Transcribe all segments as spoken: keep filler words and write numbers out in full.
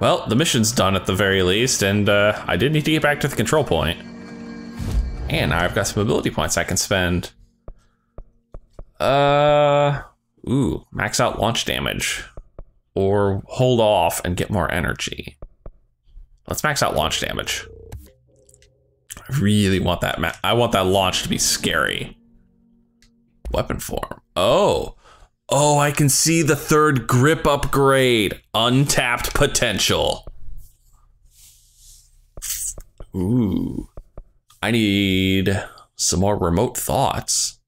Well, the mission's done at the very least, and uh, I did need to get back to the control point. And now I've got some ability points I can spend. Uh, ooh, max out launch damage. Or hold off and get more energy. Let's max out launch damage. I really want that ma- I want that launch to be scary. Weapon form. Oh. Oh, I can see the third grip upgrade. Untapped potential. Ooh. I need some more remote thoughts.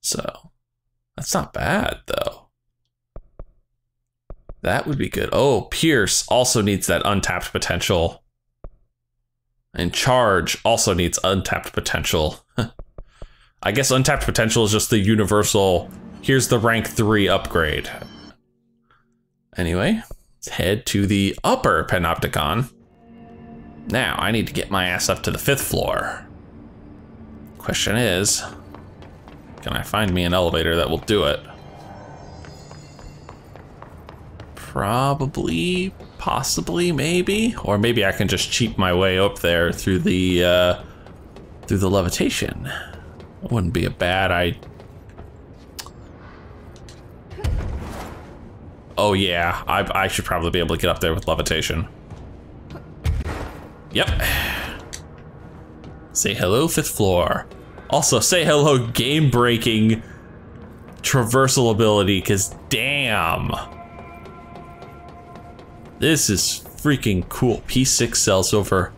So, that's not bad, though. That would be good. Oh, Pierce also needs that untapped potential. And Charge also needs untapped potential. I guess untapped potential is just the universal, here's the rank three upgrade. Anyway, let's head to the upper Panopticon. Now, I need to get my ass up to the fifth floor. Question is, can I find me an elevator that will do it? Probably, possibly, maybe, or maybe I can just cheat my way up there through the uh, through the levitation. That wouldn't be a bad idea. Oh yeah, I, I should probably be able to get up there with levitation. Yep. Say hello, fifth floor. Also, say hello, game-breaking traversal ability, because damn. This is freaking cool. P six sells over.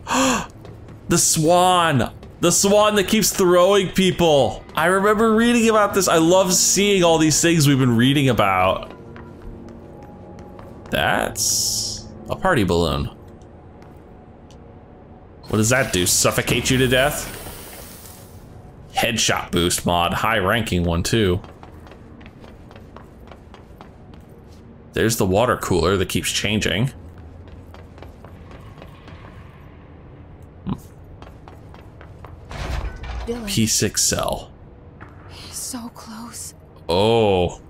The swan! The swan that keeps throwing people! I remember reading about this. I love seeing all these things we've been reading about. That's a party balloon. What does that do? Suffocate you to death? Headshot boost mod. High ranking one too. There's the water cooler that keeps changing. Hmm. P six cell. He's so close. Oh.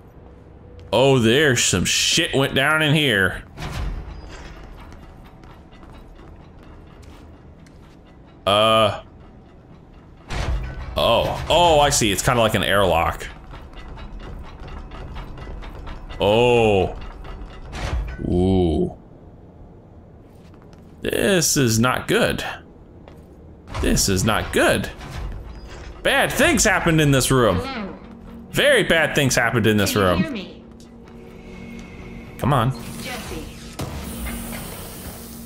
Oh, there's some shit went down in here. Uh. Oh. Oh, I see. It's kind of like an airlock. Oh. Ooh. This is not good. This is not good. Bad things happened in this room. Hello. Very bad things happened in this Can you room. Hear me? Come on. Jesse.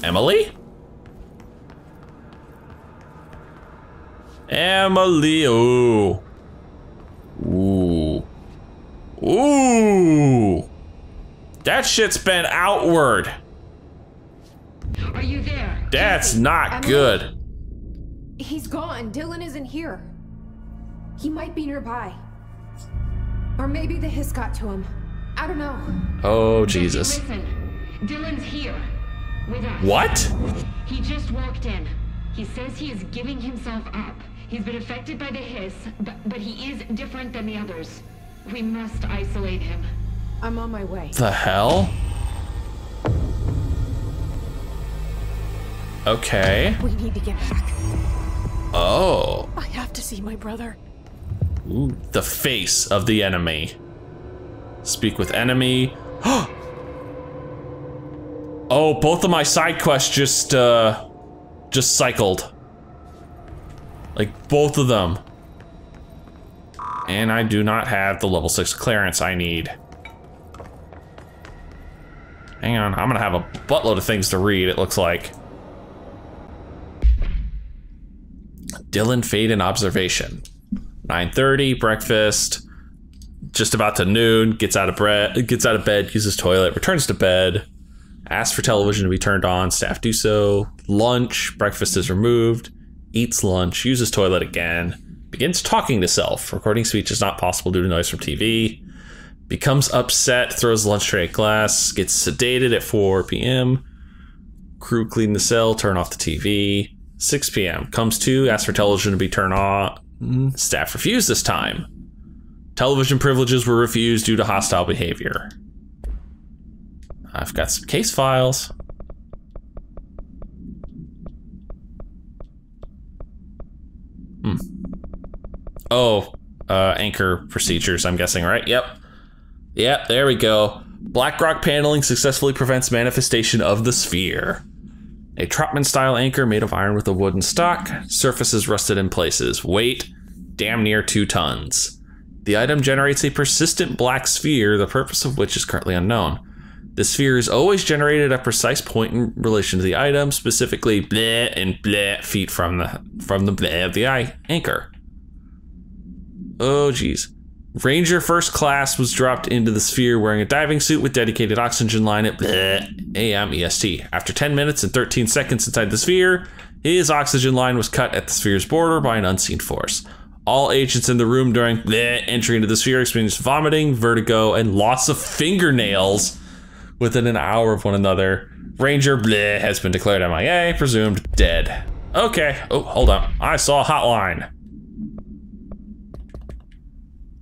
Emily? Emily, ooh. Ooh. Ooh. That shit's been outward. Are you there? That's Jesse, not Emily. Good. He's gone. Dylan isn't here. He might be nearby. Or maybe the hiss got to him. I don't know. Oh, Jesus. Jesse, listen. Dylan's here. With us. What? He just walked in. He says he is giving himself up. He's been affected by the hiss, but, but he is different than the others. We must isolate him. I'm on my way. The hell? Okay. We need to get back. Oh. I have to see my brother. Ooh, the face of the enemy. Speak with enemy. Oh, both of my side quests just uh just cycled. Like both of them. And I do not have the level six clearance I need. Hang on, I'm gonna have a buttload of things to read, it looks like. Dylan Faden observation. nine thirty, breakfast, just about to noon, gets out of bread, gets out of bed, uses toilet, returns to bed, asks for television to be turned on, staff do so, lunch, breakfast is removed, eats lunch, uses toilet again, begins talking to self, recording speech is not possible due to noise from T V. Becomes upset, throws lunch tray at glass, gets sedated at four p m Crew clean the cell, turn off the T V. six p m Comes to, asks for television to be turned on. Staff refused this time. Television privileges were refused due to hostile behavior. I've got some case files. Oh, uh, anchor procedures, I'm guessing, right? Yep. Yep, there we go. Black rock paneling successfully prevents manifestation of the sphere. A Trotman-style anchor made of iron with a wooden stock. Surfaces rusted in places. Weight, damn near two tons. The item generates a persistent black sphere, the purpose of which is currently unknown. The sphere is always generated at a precise point in relation to the item, specifically bleh and bleh feet from the from the bleh of the eye anchor. Oh geez. Ranger First Class was dropped into the sphere wearing a diving suit with dedicated oxygen line at A M E S T. After ten minutes and thirteen seconds inside the sphere, his oxygen line was cut at the sphere's border by an unseen force. All agents in the room during the entry into the sphere experienced vomiting, vertigo, and loss of fingernails within an hour of one another. Ranger bleh has been declared M I A, presumed dead. Okay. Oh, hold on. I saw a hotline.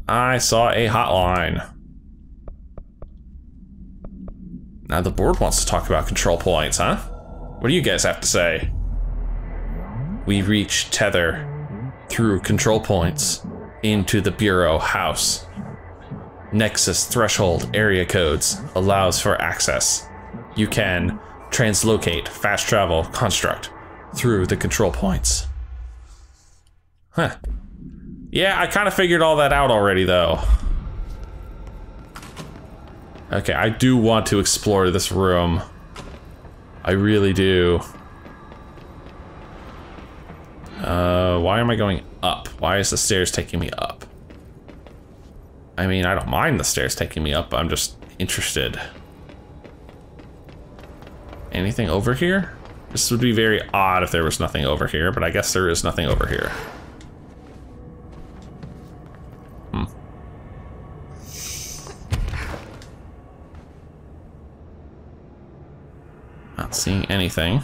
I saw a hotline. Now the board wants to talk about control points, huh? What do you guys have to say? We reach tether through control points into the Bureau house. Nexus threshold area codes allows for access. You can translocate, fast travel, construct through the control points. Huh. Yeah, I kind of figured all that out already, though. Okay, I do want to explore this room. I really do. Uh, why am I going up? Why is the stairs taking me up? I mean, I don't mind the stairs taking me up, I'm just interested. Anything over here? This would be very odd if there was nothing over here, but I guess there is nothing over here. Hmm. Not seeing anything.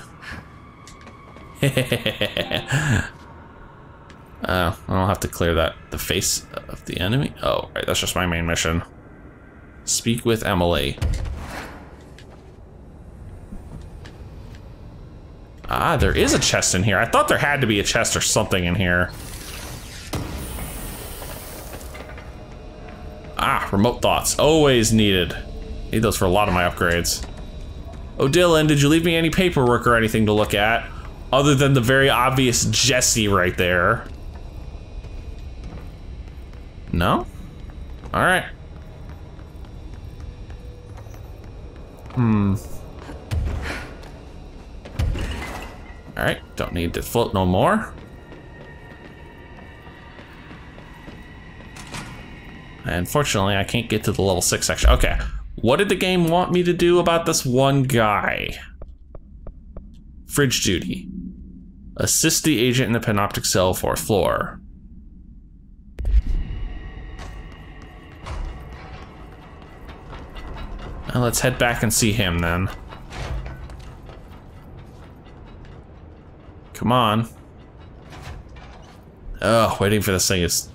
Uh, I'll have to clear that. The face of the enemy? Oh, right, that's just my main mission. Speak with Emily. Ah, there is a chest in here. I thought there had to be a chest or something in here. Ah, remote thoughts. Always needed. Need those for a lot of my upgrades. Oh, Dylan, did you leave me any paperwork or anything to look at? Other than the very obvious Jesse right there. No? Alright. Hmm. Alright, don't need to float no more. Unfortunately, I can't get to the level six section. Okay, what did the game want me to do about this one guy? Fridge duty. Assist the agent in the Panoptic Cell fourth floor. Now let's head back and see him then. Come on. Oh, waiting for this thing is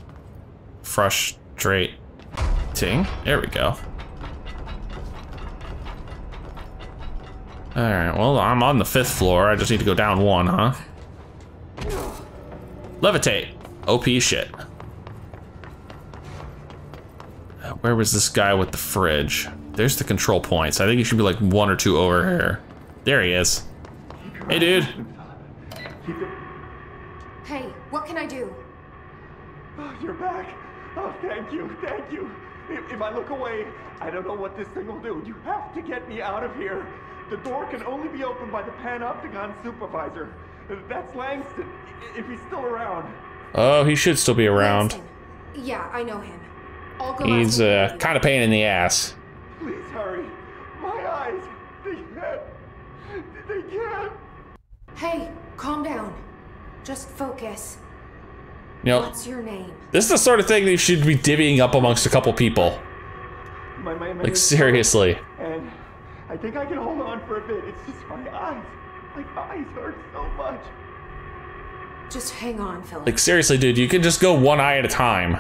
frustrating. There we go. Alright, well, I'm on the fifth floor. I just need to go down one, huh? Levitate. O P shit. Where was this guy with the fridge? There's the control points. I think he should be like one or two over here. There he is. Hey, dude. Hey, what can I do? Oh, you're back. Oh, thank you, thank you. If, if I look away, I don't know what this thing will do. You have to get me out of here. The door can only be opened by the Panopticon supervisor. That's Langston, if he's still around. Oh, he should still be around. Langston. Yeah, I know him. I'll go he's uh, kind of pain in the ass. Please hurry. My eyes, they can't. They can't. Hey, calm down. Just focus. You know, what's your name? This is the sort of thing that you should be divvying up amongst a couple people. My, my, my like, seriously. And I think I can hold on for a bit. It's just my eyes. Like, my eyes hurt so much. Just hang on, Philip. Like, seriously, dude, you can just go one eye at a time.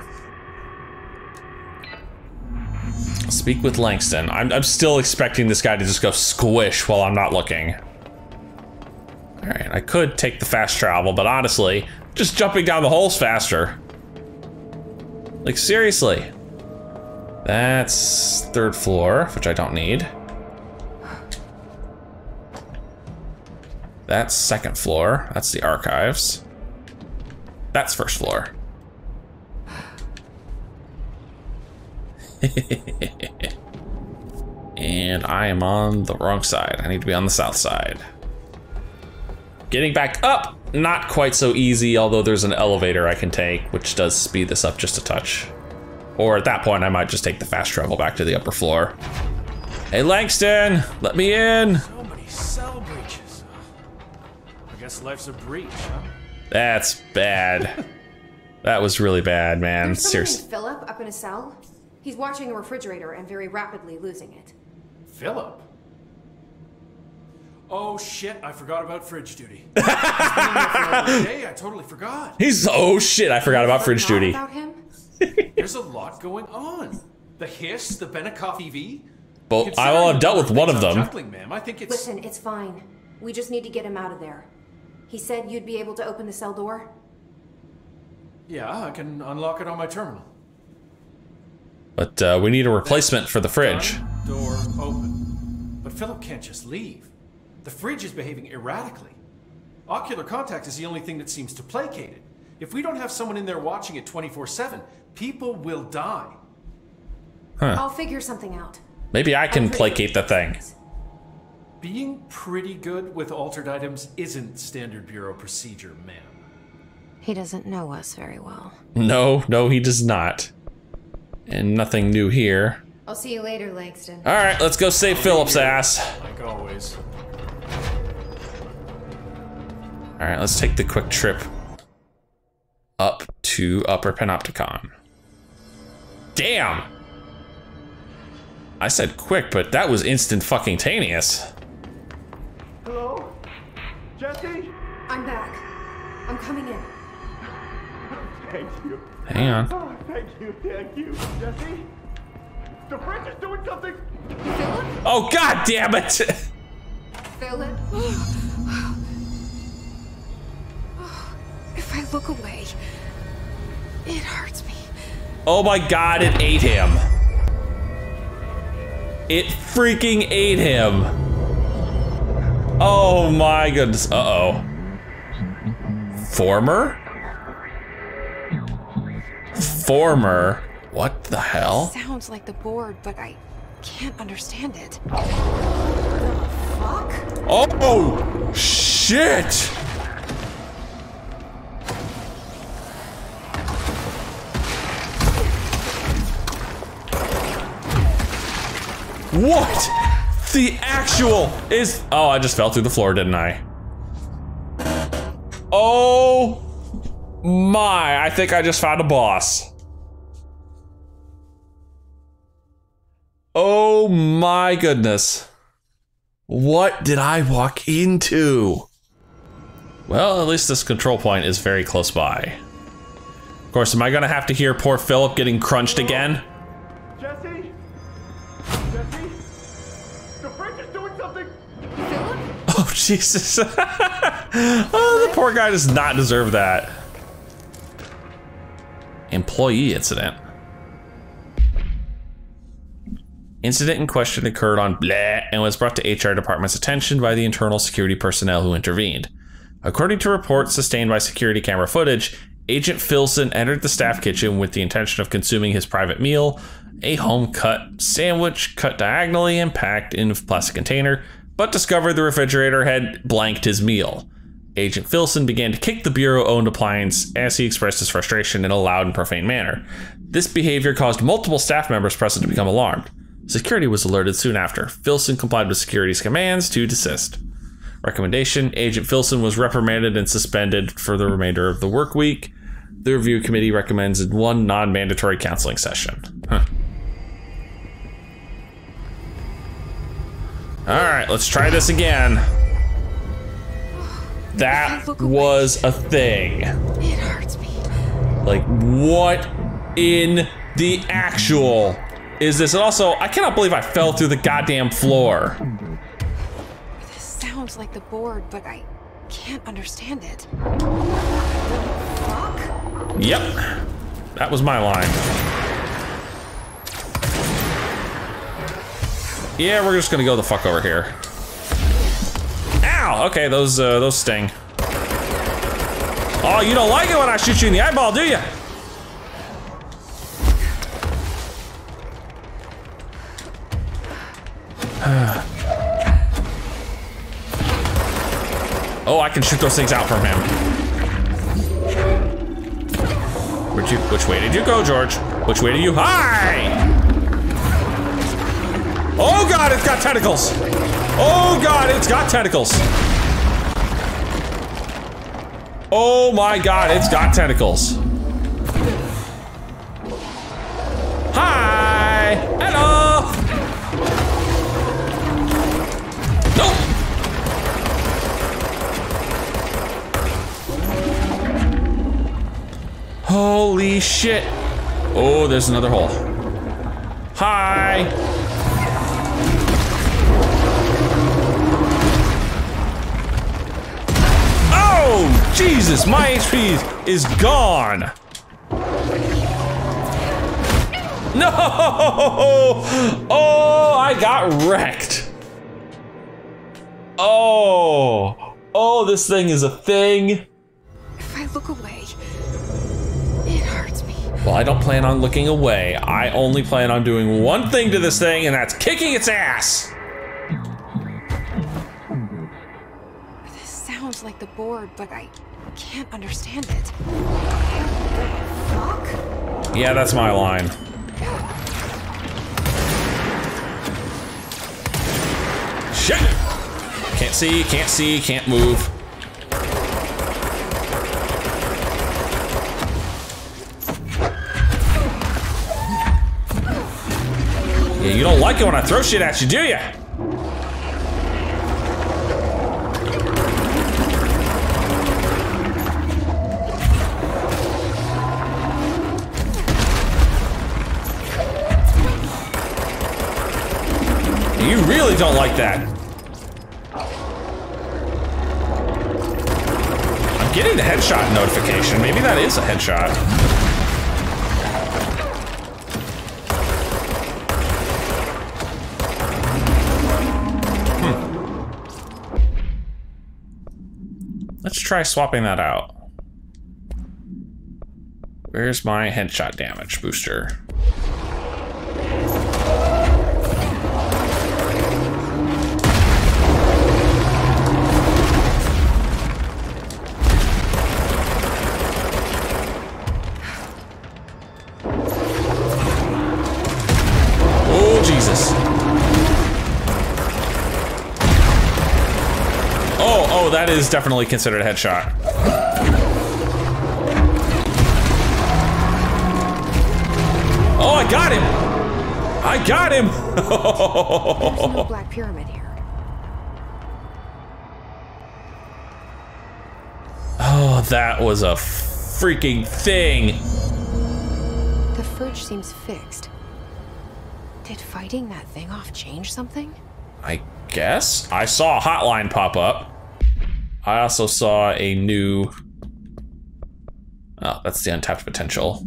Speak with Langston. I'm, I'm still expecting this guy to just go squish while I'm not looking. Alright, I could take the fast travel, but honestly, just jumping down the hole's faster. Like, seriously. That's third floor, which I don't need. That's second floor. That's the archives. That's first floor. And I am on the wrong side. I need to be on the south side. Getting back up, not quite so easy, although there's an elevator I can take, which does speed this up just a touch. Or at that point, I might just take the fast travel back to the upper floor. Hey, Langston, let me in. So many cell breaches. I guess life's a breach, huh? That's bad. That was really bad, man. There's Seriously. Philip up in a cell. He's watching a refrigerator and very rapidly losing it. Philip? Oh shit, I forgot about fridge duty. It's been here for a day, I totally forgot. He's, oh shit, I forgot about fridge duty. About him? There's a lot going on. The Hiss, the Benikoff E V. But I will have dealt with one of them. Juggling, I think it's... Listen, it's fine. We just need to get him out of there. He said you'd be able to open the cell door. Yeah, I can unlock it on my terminal. But uh, we need a replacement for the fridge. Door open. But Philip can't just leave. The fridge is behaving erratically. Ocular contact is the only thing that seems to placate it. If we don't have someone in there watching it twenty-four seven, people will die. Huh. I'll figure something out. Maybe I can placate the thing. Being pretty good with altered items isn't standard bureau procedure, ma'am. He doesn't know us very well. No, no, he does not. And nothing new here. I'll see you later, Langston. All right, let's go save Philip's ass. Like always. All right, let's take the quick trip up to Upper Panopticon. Damn! I said quick, but that was instant fucking taneous. Hello? Jesse? I'm back. I'm coming in. Thank you. Hang on. Oh, thank you, thank you, Jesse. The fridge is doing something. Philip? Oh, god damn it! Philip? If I look away, it hurts me. Oh my god, it ate him. It freaking ate him. Oh my goodness. Uh oh. Former? Former? What the hell? Sounds like the board, but I can't understand it. What the fuck? Oh, oh shit! What the actual is? Oh, I just fell through the floor, didn't I? Oh my, I think I just found a boss. Oh my goodness. What did I walk into? Well, at least this control point is very close by. Of course, am I gonna have to hear poor Philip getting crunched again? Jesse? Jesse? The fridge is doing something! Philip? Oh, Jesus. Oh, the poor guy does not deserve that. Employee incident. Incident in question occurred on Blair and was brought to H R department's attention by the internal security personnel who intervened. According to reports sustained by security camera footage, Agent Filson entered the staff kitchen with the intention of consuming his private meal, a home-cut sandwich cut diagonally and packed in a plastic container, but discovered the refrigerator had blanked his meal. Agent Filson began to kick the Bureau-owned appliance as he expressed his frustration in a loud and profane manner. This behavior caused multiple staff members present to become alarmed. Security was alerted soon after. Filson complied with security's commands to desist. Recommendation: Agent Filson was reprimanded and suspended for the remainder of the work week. The review committee recommends one non-mandatory counseling session. Huh. All right, let's try this again. That was a thing. It hurts me. Like, what in the actual is this? And also, I cannot believe I fell through the goddamn floor. This sounds like the board, but I can't understand it. What the fuck? Yep. That was my line. Yeah, we're just gonna go the fuck over here. Ow! Okay, those uh, those sting. Oh, you don't like it when I shoot you in the eyeball, do you? Oh, I can shoot those things out from him. Where'd you, which way did you go, George? Which way did you? Hi! Oh God, it's got tentacles! Oh God, it's got tentacles! Oh my God, it's got tentacles! Hi! Hello! Nope! Holy shit! Oh, there's another hole. Hi! Jesus, my H P is gone. No! Oh, I got wrecked. Oh, oh, this thing is a thing. If I look away, it hurts me. Well, I don't plan on looking away. I only plan on doing one thing to this thing, and that's kicking its ass. Like the board, but I can't understand it. Fuck? Yeah, that's my line. Shit! Can't see, can't see, can't move. Yeah, you don't like it when I throw shit at you, do ya? You really don't like that. I'm getting the headshot notification. Maybe that is a headshot. Hmm. Let's try swapping that out. Where's my headshot damage booster? That is definitely considered a headshot. Oh, I got him! I got him! There's no black pyramid here. Oh, that was a freaking thing. The fridge seems fixed. Did fighting that thing off change something? I guess. I saw a hotline pop up. I also saw a new, oh, that's the untapped potential.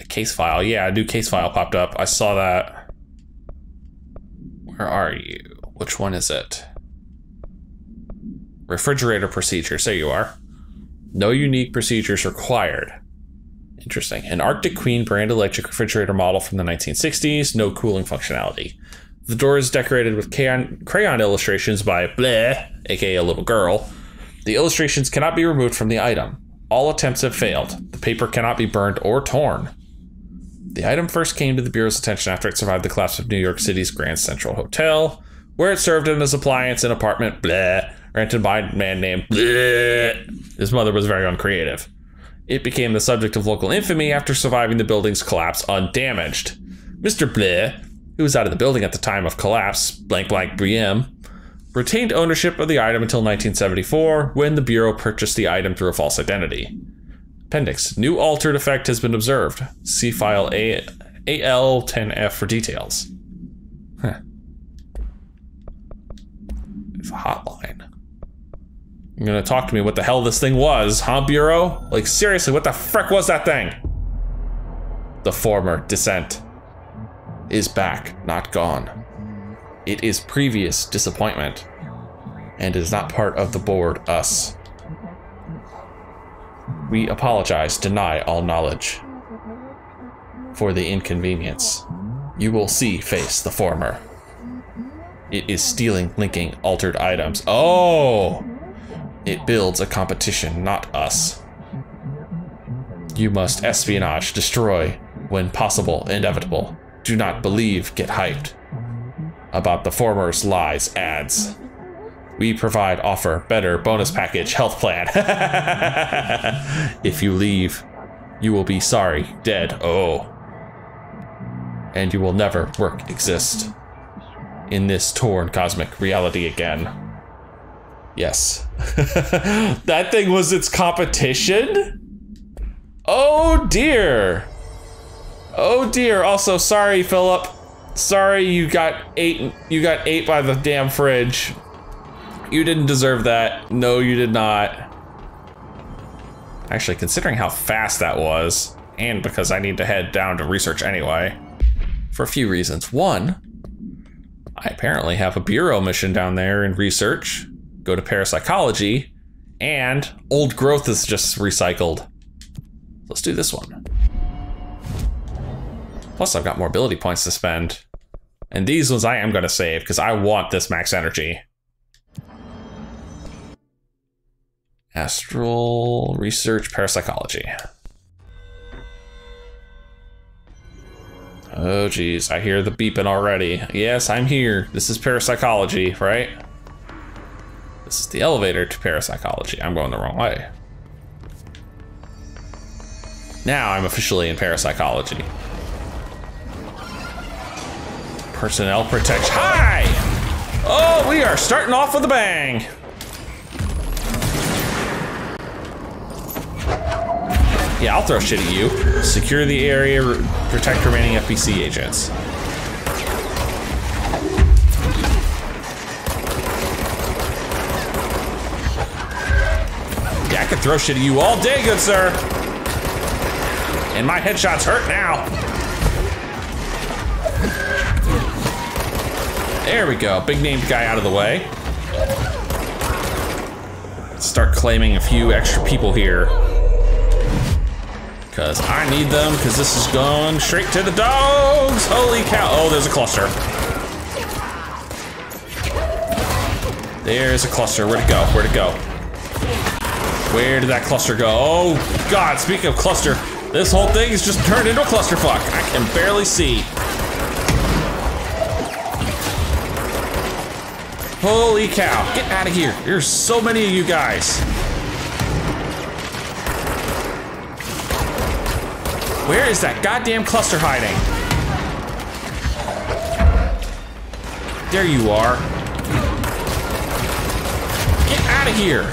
A case file, yeah, a new case file popped up. I saw that. Where are you? Which one is it? Refrigerator procedures, there you are. No unique procedures required. Interesting. An Arctic Queen brand electric refrigerator model from the nineteen sixties, no cooling functionality. The door is decorated with crayon, crayon illustrations by Blair, aka a little girl. The illustrations cannot be removed from the item. All attempts have failed. The paper cannot be burned or torn. The item first came to the Bureau's attention after it survived the collapse of New York City's Grand Central Hotel, where it served as an appliance in an apartment Blair, rented by a man named Blair. His mother was very uncreative. It became the subject of local infamy after surviving the building's collapse undamaged. Mister Blair, who was out of the building at the time of collapse, blank blank B M, retained ownership of the item until nineteen seventy-four, when the Bureau purchased the item through a false identity. Appendix, new altered effect has been observed. See file A L ten F for details. Huh. It's a hotline. You're gonna talk to me what the hell this thing was, huh, Bureau? Like seriously, what the frick was that thing? The former dissent is back, not gone. It is previous disappointment and is not part of the board, us. We apologize, deny all knowledge for the inconvenience. You will see face the former. It is stealing, linking, altered items. Oh! It builds a competition, not us. You must espionage, destroy, when possible, inevitable. Do not believe, get hyped about the former's lies, ads. We provide offer, better, bonus package, health plan. If you leave, you will be sorry, dead, oh. And you will never work, exist in this torn cosmic reality again. Yes. That thing was its competition? Oh dear. Oh dear, also sorry, Philip. Sorry you got ate, you got ate by the damn fridge. You didn't deserve that. No, you did not. Actually, considering how fast that was, and because I need to head down to research anyway, for a few reasons. One, I apparently have a bureau mission down there in research, go to parapsychology, and old growth is just recycled. Let's do this one. Plus, I've got more ability points to spend. And these ones I am going to save, because I want this max energy. Astral research, parapsychology. Oh, geez, I hear the beeping already. Yes, I'm here. This is parapsychology, right? This is the elevator to parapsychology. I'm going the wrong way. Now I'm officially in parapsychology. Personnel protection. Hi! Oh, we are starting off with a bang. Yeah, I'll throw shit at you. Secure the area, protect remaining F B C agents. Yeah, I could throw shit at you all day, good sir. And my headshots hurt now. There we go, big named guy out of the way. Let's start claiming a few extra people here. Cause I need them, cause this is going straight to the dogs. Holy cow, oh, there's a cluster. There's a cluster, where'd it go, where'd it go? Where did that cluster go? Oh God, speaking of cluster, this whole thing is just turned into a clusterfuck. I can barely see. Holy cow, get out of here. There's so many of you guys. Where is that goddamn cluster hiding? There you are. Get out of here.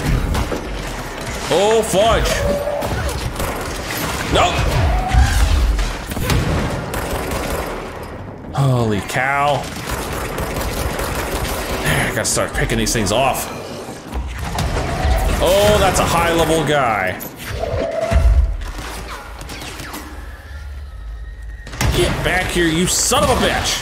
Oh, fudge. Nope. Holy cow. I gotta start picking these things off. Oh, that's a high-level guy. Get back here, you son of a bitch!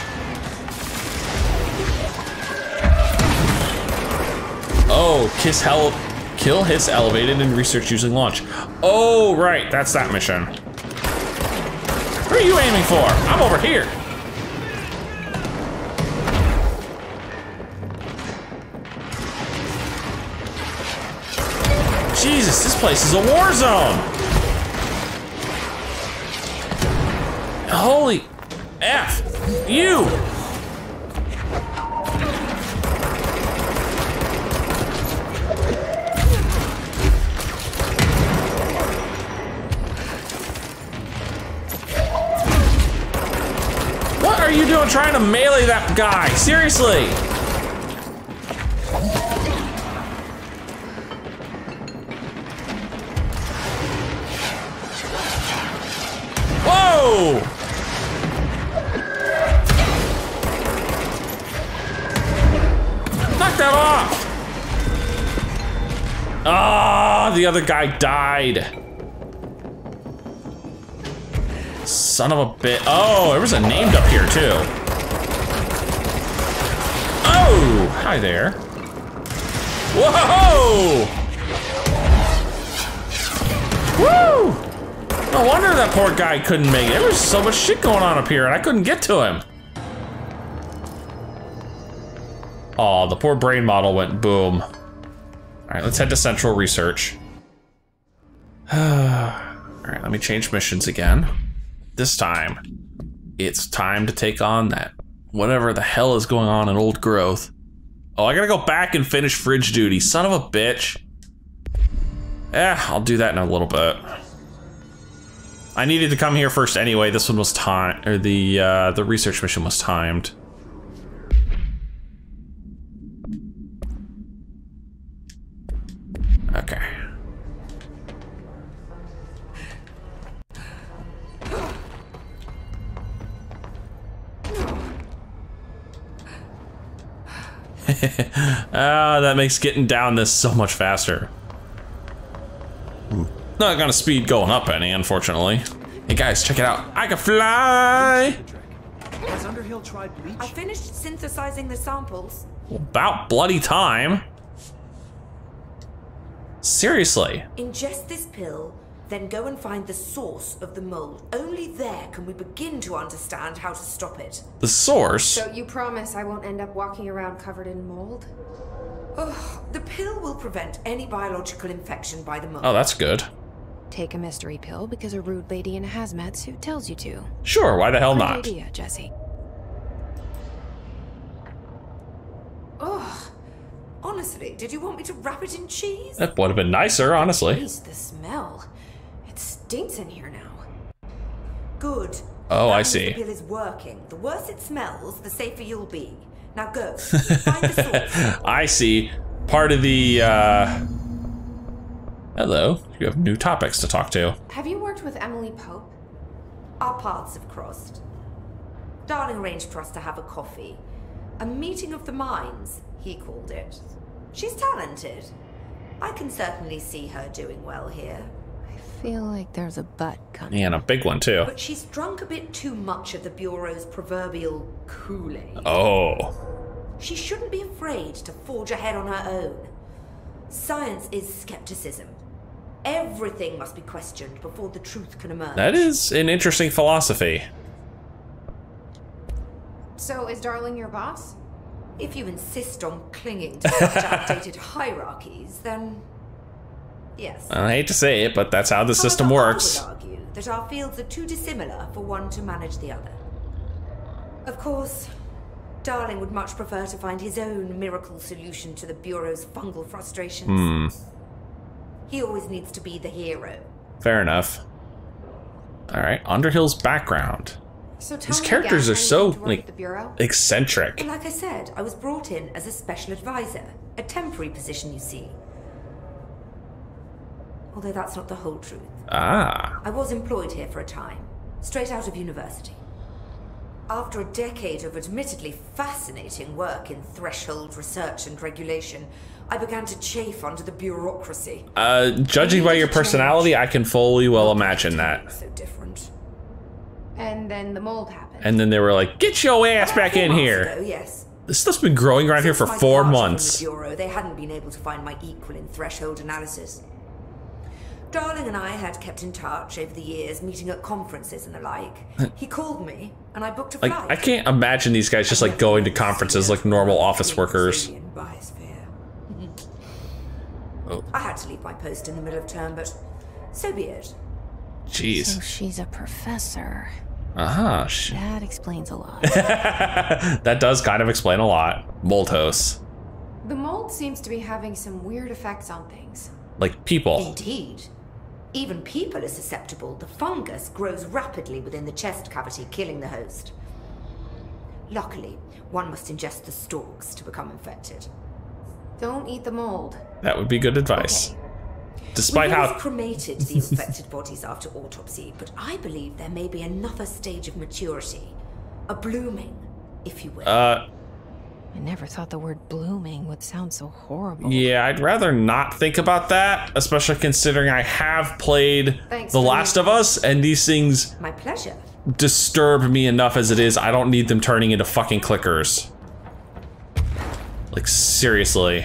Oh, kiss hell, kill Hiss elevated and research using launch. Oh, right, that's that mission. What are you aiming for? I'm over here. Jesus, this place is a war zone. Holy F you! What are you doing trying to melee that guy? Seriously! Whoa! That off! Ah, the other guy died. Son of a bit. Oh, there was a named up here too. Oh, hi there. Whoa! Woo! No wonder that poor guy couldn't make it. There was so much shit going on up here and I couldn't get to him. Aw, the poor brain model went boom. All right, let's head to Central Research. All right, let me change missions again. This time, it's time to take on that whatever the hell is going on in Old Growth. Oh, I gotta go back and finish fridge duty, son of a bitch. Eh, I'll do that in a little bit. I needed to come here first anyway. This one was timed, or the uh, the research mission was timed. Okay. Ah, oh, that makes getting down this so much faster. Not gonna speed going up any, unfortunately. Hey guys, check it out. I can fly! Has Underhill tried bleach? I finished synthesizing the samples. About bloody time. Seriously. Ingest this pill, then go and find the source of the mold. Only there can we begin to understand how to stop it. The source? So you promise I won't end up walking around covered in mold? Oh, the pill will prevent any biological infection by the mold. Oh, that's good. Take a mystery pill because a rude lady in a hazmat suit tells you to. Sure, why the hell not? Good idea, Jesse. Oh, honestly, did you want me to wrap it in cheese? That would have been nicer, honestly. Jeez, the smell. It stinks in here now. Good. Oh, that I see. The pill is working. The worse it smells, the safer you'll be. Now go. Find the source. I see. Part of the. Uh... Hello. You have new topics to talk to. Have you worked with Emily Pope? Our paths have crossed. Darling arranged for us to have a coffee. A meeting of the minds, he called it. She's talented. I can certainly see her doing well here. I feel like there's a but coming. Yeah, and a big one too. But she's drunk a bit too much of the Bureau's proverbial Kool-Aid. Oh. She shouldn't be afraid to forge ahead on her own. Science is skepticism. Everything must be questioned before the truth can emerge. That is an interesting philosophy. So is Darling your boss? If you insist on clinging to such outdated hierarchies, then yes. I hate to say it, but that's how the However, system works. I would argue that our fields are too dissimilar for one to manage the other. Of course, Darling would much prefer to find his own miracle solution to the Bureau's fungal frustrations. Hmm. He always needs to be the hero. Fair enough. All right, Underhill's background. So His characters again, are so like eccentric. But like I said, I was brought in as a special advisor, a temporary position, you see. Although that's not the whole truth. Ah. I was employed here for a time, straight out of university. After a decade of admittedly fascinating work in threshold research and regulation, I began to chafe under the bureaucracy. Uh, judging by your personality, change. I can fully well imagine that. So different. And then the mold happened. And then they were like, "Get your ass back in here!" Ago, yes. This stuff's been growing around Since here for four months. The Bureau, they hadn't been able to find my equal in threshold analysis. Darling and I had kept in touch over the years, meeting at conferences and the like. He called me, and I booked a flight. Like, I can't imagine these guys just like going to conferences like normal office workers. Oh. I had to leave my post in the middle of term, but so be it. Jeez. So she's a professor. Uh-huh. That explains a lot. That does kind of explain a lot. Moldhouse. The mold seems to be having some weird effects on things. Like people. Indeed. Even people are susceptible. The fungus grows rapidly within the chest cavity, killing the host. Luckily, one must ingest the stalks to become infected. Don't eat the mold. That would be good advice. Okay. Despite we how cremated the infected bodies after autopsy, but I believe there may be another stage of maturity, a blooming, if you will. Uh, I never thought the word blooming would sound so horrible. Yeah, I'd rather not think about that, especially considering I have played Thanks, The Last of Us, and these things My pleasure. disturb me enough as it is. I don't need them turning into fucking clickers. Like, seriously.